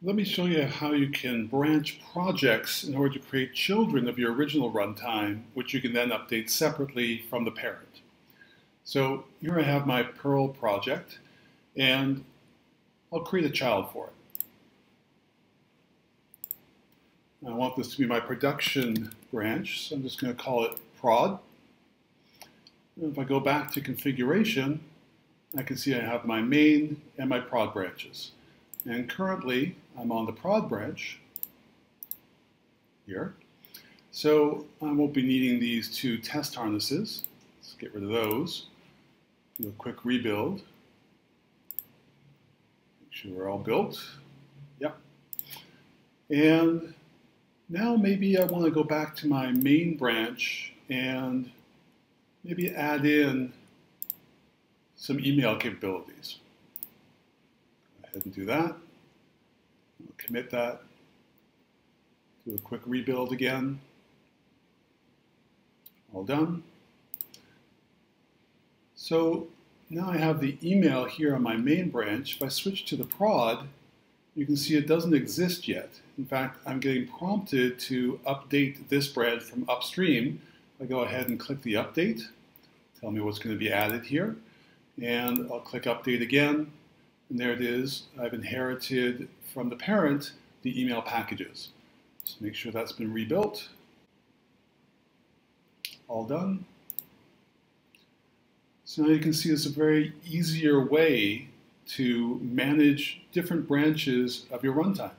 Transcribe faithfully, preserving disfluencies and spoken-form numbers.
Let me show you how you can branch projects in order to create children of your original runtime, which you can then update separately from the parent. So here I have my Perl project, and I'll create a child for it. I want this to be my production branch, so I'm just going to call it prod. And if I go back to configuration, I can see I have my main and my prod branches. And currently, I'm on the prod branch here. So I won't be needing these two test harnesses. Let's get rid of those. Do a quick rebuild. Make sure we're all built. Yep. And now maybe I want to go back to my main branch and maybe add in some email capabilities. Go ahead and do that. I'll commit that. Do a quick rebuild again. All done. So now I have the email here on my main branch. If I switch to the prod, you can see it doesn't exist yet. In fact, I'm getting prompted to update this branch from upstream. I go ahead and click the update. Tell me what's going to be added here. And I'll click update again. And there it is. I've inherited from the parent the email packages. Just make sure that's been rebuilt. All done. So now you can see it's a very easier way to manage different branches of your runtime.